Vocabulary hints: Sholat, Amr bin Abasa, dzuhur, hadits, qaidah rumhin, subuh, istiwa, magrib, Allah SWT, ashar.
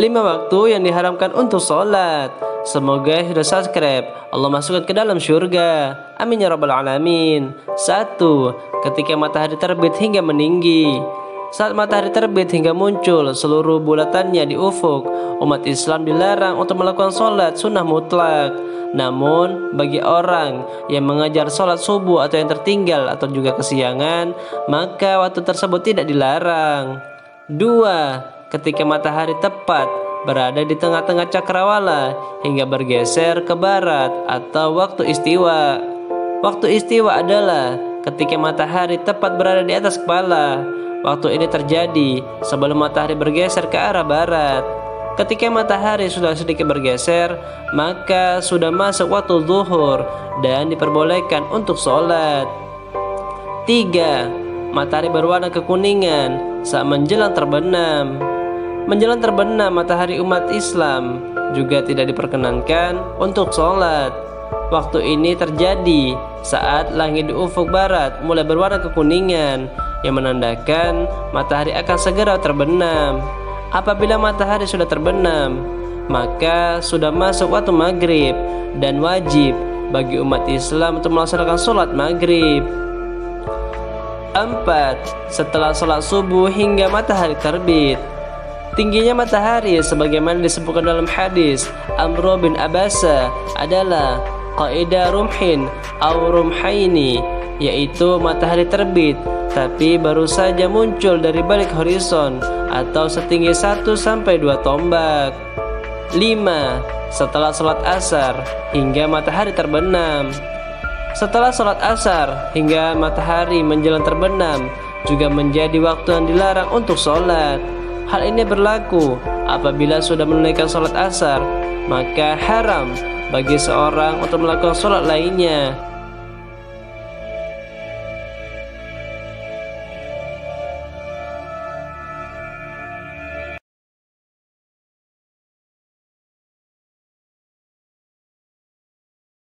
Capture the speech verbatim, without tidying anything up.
lima waktu yang diharamkan untuk sholat. Semoga sudah subscribe, Allah masukkan ke dalam syurga. Amin ya rabbal alamin. Satu, ketika matahari terbit hingga meninggi. Saat matahari terbit hingga muncul seluruh bulatannya di ufuk, umat Islam dilarang untuk melakukan sholat sunnah mutlak. Namun, bagi orang yang mengajar sholat subuh atau yang tertinggal atau juga kesiangan, maka waktu tersebut tidak dilarang. Dua, ketika matahari tepat berada di tengah-tengah cakrawala hingga bergeser ke barat atau waktu istiwa. Waktu istiwa adalah ketika matahari tepat berada di atas kepala. Waktu ini terjadi sebelum matahari bergeser ke arah barat. Ketika matahari sudah sedikit bergeser, maka sudah masuk waktu zuhur dan diperbolehkan untuk sholat. Tiga. Matahari berwarna kekuningan saat menjelang terbenam. Menjelang terbenam matahari umat Islam juga tidak diperkenankan untuk sholat. Waktu ini terjadi saat langit di ufuk barat mulai berwarna kekuningan, yang menandakan matahari akan segera terbenam. Apabila matahari sudah terbenam, maka sudah masuk waktu maghrib dan wajib bagi umat Islam untuk melaksanakan sholat maghrib. Empat. Setelah sholat subuh hingga matahari terbit. Tingginya matahari sebagaimana disebutkan dalam hadis Amr bin Abasa adalah qaidah rumhin aw rumhaini, yaitu matahari terbit tapi baru saja muncul dari balik horizon atau setinggi satu sampai dua tombak. Lima. Setelah sholat asar hingga matahari terbenam. Setelah sholat asar hingga matahari menjelang terbenam juga menjadi waktu yang dilarang untuk sholat. Hal ini berlaku apabila sudah menunaikan sholat asar, maka haram bagi seorang untuk melakukan sholat lainnya.